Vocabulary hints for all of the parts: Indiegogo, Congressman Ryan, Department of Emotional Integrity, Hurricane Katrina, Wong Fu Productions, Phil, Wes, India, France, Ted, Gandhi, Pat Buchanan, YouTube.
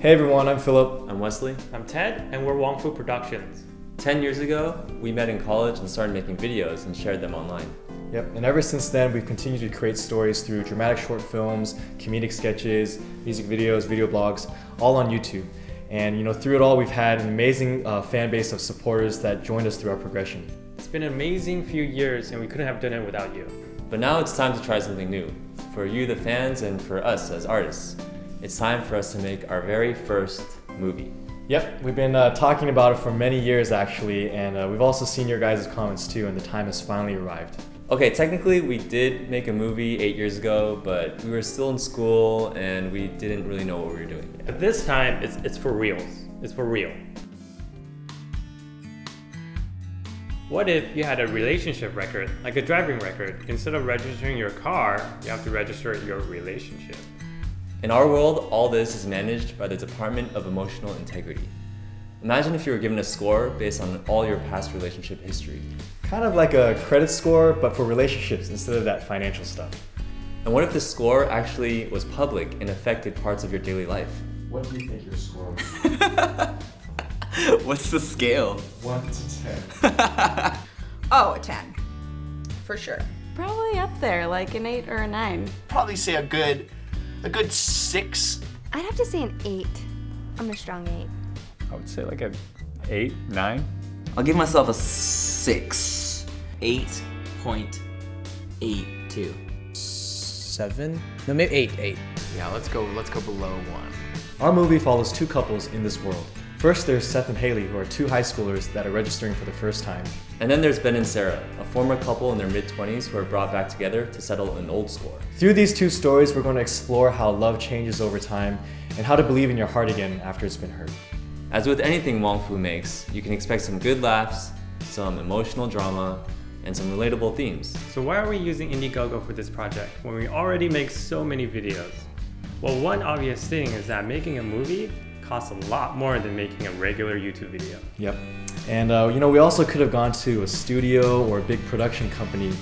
Hey everyone, I'm Philip. I'm Wesley. I'm Ted, and we're Wong Fu Productions. 10 years ago, we met in college and started making videos and shared them online. Yep, and ever since then, we've continued to create stories through dramatic short films, comedic sketches, music videos, video blogs, all on YouTube. And you know, through it all, we've had an amazing fan base of supporters that joined us through our progression. It's been an amazing few years, and we couldn't have done it without you. But now it's time to try something new, for you, the fans, and for us as artists. It's time for us to make our very first movie. Yep, we've been talking about it for many years actually, and we've also seen your guys' comments too, and the time has finally arrived. Okay, technically we did make a movie 8 years ago, but we were still in school and we didn't really know what we were doing yet. But this time, it's for reals. It's for real. What if you had a relationship record, like a driving record? Instead of registering your car, you have to register your relationship. In our world, all this is managed by the Department of Emotional Integrity. Imagine if you were given a score based on all your past relationship history. Kind of like a credit score, but for relationships instead of that financial stuff. And what if the score actually was public and affected parts of your daily life? What do you think your score was? What's the scale? 1 to 10. Oh, a 10. For sure. Probably up there, like an 8 or a 9. Probably say a good 6. I'd have to say an 8. I'm a strong 8. I would say like an 8, 9. I'll give myself a 6. 8.82. 7? No, maybe 8. Yeah, let's go below 1. Our movie follows two couples in this world. First, there's Seth and Haley, who are two high schoolers that are registering for the first time. And then there's Ben and Sarah, a former couple in their mid-20s who are brought back together to settle an old score. Through these two stories, we're going to explore how love changes over time and how to believe in your heart again after it's been hurt. As with anything Wong Fu makes, you can expect some good laughs, some emotional drama, and some relatable themes. So why are we using Indiegogo for this project when we already make so many videos? Well, one obvious thing is that making a movie costs a lot more than making a regular YouTube video. Yep, and you know, we also could have gone to a studio or a big production company,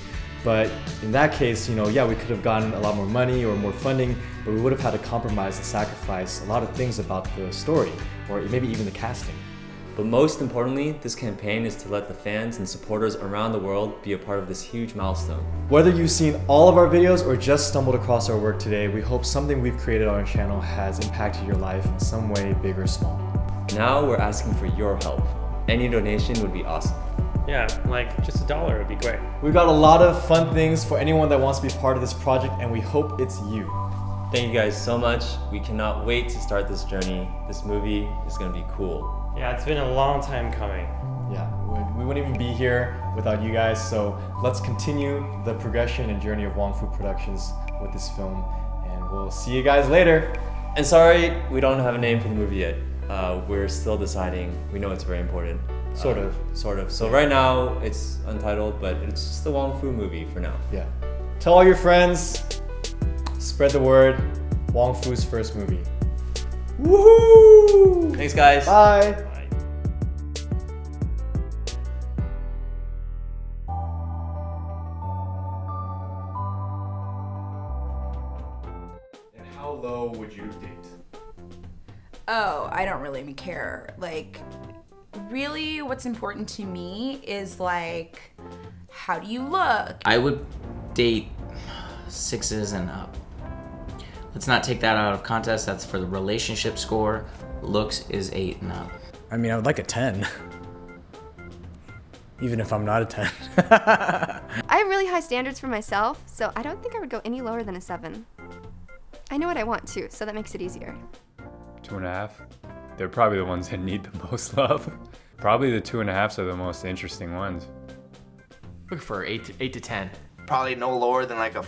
but in that case, you know, yeah, we could have gotten a lot more money or more funding, but we would have had to compromise and sacrifice a lot of things about the story, or maybe even the casting. But most importantly, this campaign is to let the fans and supporters around the world be a part of this huge milestone. Whether you've seen all of our videos or just stumbled across our work today, we hope something we've created on our channel has impacted your life in some way, big or small. Now we're asking for your help. Any donation would be awesome. Yeah, like just $1 would be great. We've got a lot of fun things for anyone that wants to be part of this project, and we hope it's you. Thank you guys so much. We cannot wait to start this journey. This movie is gonna be cool. Yeah, it's been a long time coming. Yeah, we wouldn't even be here without you guys, so let's continue the progression and journey of Wong Fu Productions with this film, and we'll see you guys later. And sorry, we don't have a name for the movie yet. We're still deciding. We know it's very important. Sort of. So right now, it's untitled, but it's just the Wong Fu movie for now. Yeah. Tell all your friends, spread the word, Wong Fu's first movie. Woohoo! Thanks guys. Bye. And how low would you date? Oh, I don't really care. Like, really what's important to me is like, how do you look? I would date 6s and up. Let's not take that out of context. That's for the relationship score. Looks is 8 and up. I mean, I would like a 10. Even if I'm not a 10. I have really high standards for myself, so I don't think I would go any lower than a 7. I know what I want too, so that makes it easier. 2.5. They're probably the ones that need the most love. Probably the 2.5s are the most interesting ones. Look for 8 to 10. Probably no lower than like a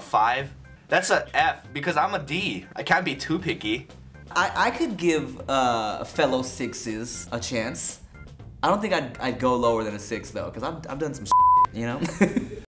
5. That's an F, because I'm a D. I can't be too picky. I could give fellow 6s a chance. I don't think I'd go lower than a 6 though, because I've done some shit, you know?